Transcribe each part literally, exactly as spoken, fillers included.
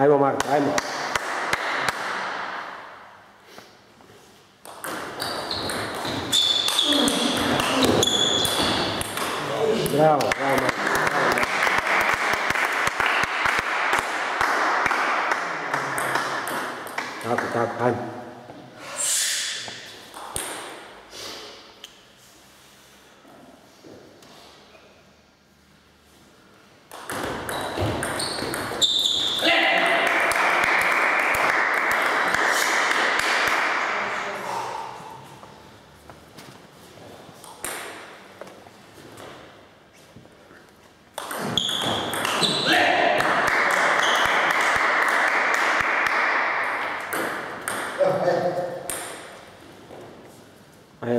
Aimo Marta, aimo. Bravo, bravo Marta. Bravo. Taco, taco, aimo. Vai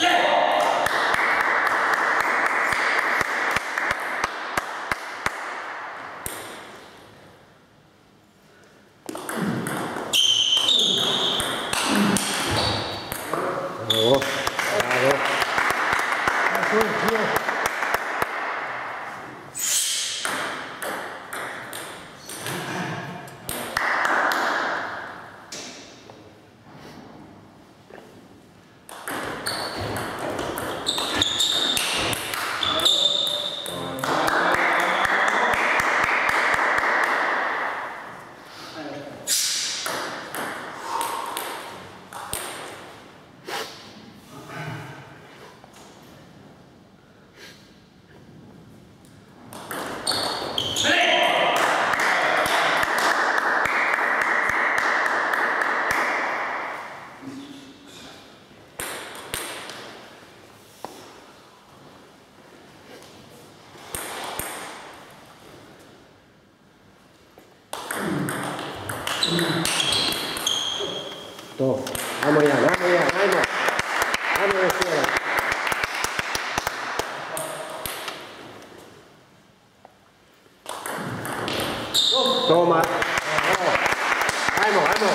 Bravo, bravo. To, ajmo ja, ajmo ja, ajmo, ajmo još jedan. To Marko, ajmo, ajmo.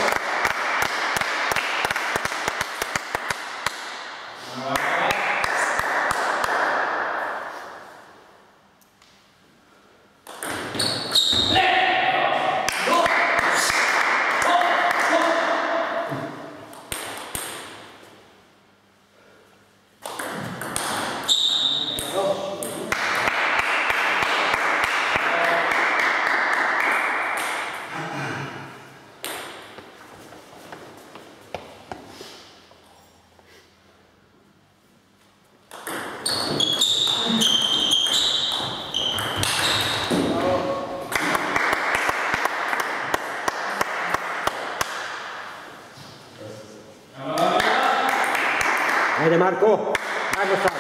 Aide Marco, Marco sta